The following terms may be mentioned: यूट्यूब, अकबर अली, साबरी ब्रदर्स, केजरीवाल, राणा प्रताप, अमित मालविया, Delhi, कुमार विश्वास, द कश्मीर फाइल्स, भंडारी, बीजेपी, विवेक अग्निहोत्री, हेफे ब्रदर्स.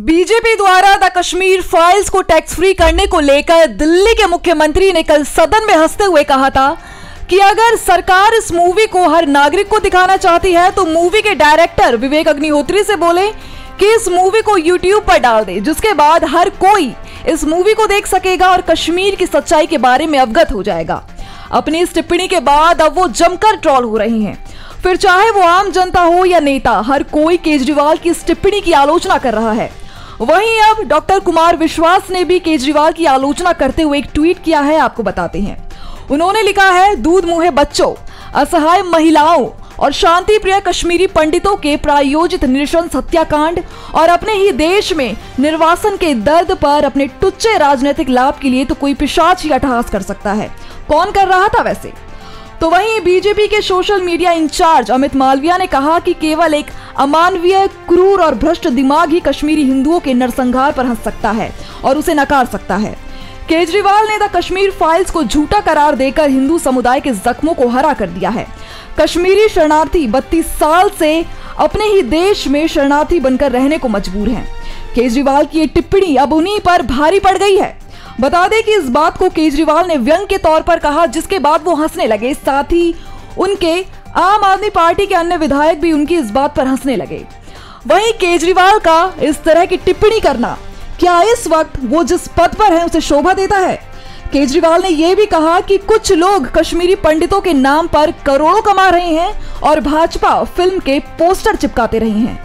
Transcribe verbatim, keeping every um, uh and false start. बीजेपी द्वारा द कश्मीर फाइल्स को tax free करने को लेकर दिल्ली के मुख्यमंत्री ने कल सदन में हंसते हुए कहा था कि अगर सरकार इस मूवी को हर नागरिक को दिखाना चाहती है तो मूवी के डायरेक्टर विवेक अग्निहोत्री से बोले कि इस मूवी को यूट्यूब पर डाल दे, जिसके बाद हर कोई इस मूवी को देख सकेगा और कश्मीर की सच्चाई के बारे में अवगत हो जाएगा। अपनी इस टिप्पणी के बाद अब वो जमकर ट्रोल हो रही हैं। फिर चाहे वो आम जनता हो या नेता, हर कोई केजरीवाल की इस टिप्पणी की आलोचना कर रहा है। वहीं अब डॉक्टर कुमार विश्वास ने भी केजरीवाल की आलोचना करते हुए एक ट्वीट किया है, आपको बताते हैं। उन्होंने लिखा है, दूध मुहे बच्चों, असहाय महिलाओं और शांति प्रिय कश्मीरी पंडितों के प्रायोजित नृशंस हत्याकांड और अपने ही देश में निर्वासन के दर्द पर अपने टुच्चे राजनीतिक लाभ के लिए तो कोई पिशाच ही अट्टहास कर सकता है। कौन कर रहा था वैसे? तो वहीं बीजेपी के social media in charge अमित मालविया ने कहा कि केवल एक अमानवीय, क्रूर और भ्रष्ट दिमाग ही कश्मीरी हिंदुओं के नरसंहार पर हंस सकता है और उसे नकार सकता है। केजरीवाल ने द कश्मीर फाइल्स को झूठा करार देकर हिंदू समुदाय के जख्मों को हरा कर दिया है। कश्मीरी शरणार्थी बत्तीस साल से अपने ही देश में शरणार्थी बनकर रहने को मजबूर हैं। केजरीवाल की ये टिप्पणी अब उन्हीं पर भारी पड़ गई है। बता दें कि इस बात को केजरीवाल ने व्यंग के तौर पर कहा, जिसके बाद वो हंसने लगे। साथ ही उनके आम आदमी पार्टी के अन्य विधायक भी उनकी इस बात पर हंसने लगे। वहीं केजरीवाल का इस तरह की टिप्पणी करना क्या इस वक्त वो जिस पद पर है उसे शोभा देता है? केजरीवाल ने यह भी कहा कि कुछ लोग कश्मीरी पंडितों के नाम पर करोड़ों कमा रहे हैं और भाजपा फिल्म के पोस्टर चिपकाते रहे हैं।